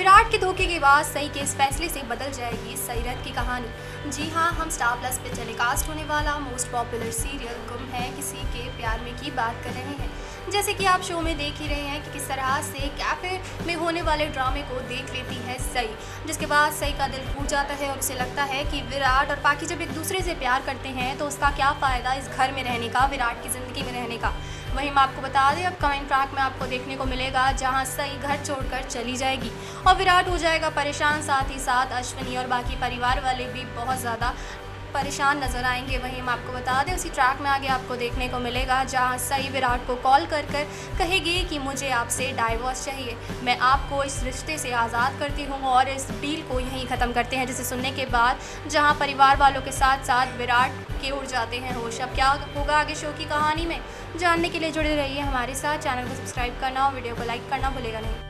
विराट के धोखे के बाद सई के इस फैसले से बदल जाएगी सईरत की कहानी। जी हां, हम स्टार प्लस पे टेलीकास्ट होने वाला मोस्ट पॉपुलर सीरियल गुम है किसी के प्यार में की बात कर रहे हैं। जैसे कि आप शो में देख ही रहे हैं कि किस तरह से कैफे में होने वाले ड्रामे को देख लेती है सई, जिसके बाद सई का दिल टूट जाता है और उसे लगता है कि विराट और पाकि जब एक दूसरे से प्यार करते हैं तो उसका क्या फ़ायदा इस घर में रहने का, विराट की ज़िंदगी में रहने का। वहीं हम आपको बता दें, अब कमेंट ट्रैक में आपको देखने को मिलेगा जहां सई घर छोड़कर चली जाएगी और विराट हो जाएगा परेशान। साथ ही साथ अश्विनी और बाकी परिवार वाले भी बहुत ज़्यादा परेशान नजर आएंगे। वहीं हम आपको बता दें, उसी ट्रैक में आगे आपको देखने को मिलेगा जहां सई विराट को कॉल कर कहेगी कि मुझे आपसे डाइवोर्स चाहिए, मैं आपको इस रिश्ते से आज़ाद करती हूं और इस डील को यहीं ख़त्म करते हैं। जिसे सुनने के बाद जहां परिवार वालों के साथ साथ विराट के उड़ जाते हैं होश। अब क्या होगा आगे शो की कहानी में, जानने के लिए जुड़े रहिए हमारे साथ। चैनल को सब्सक्राइब करना और वीडियो को लाइक करना भूलेगा नहीं।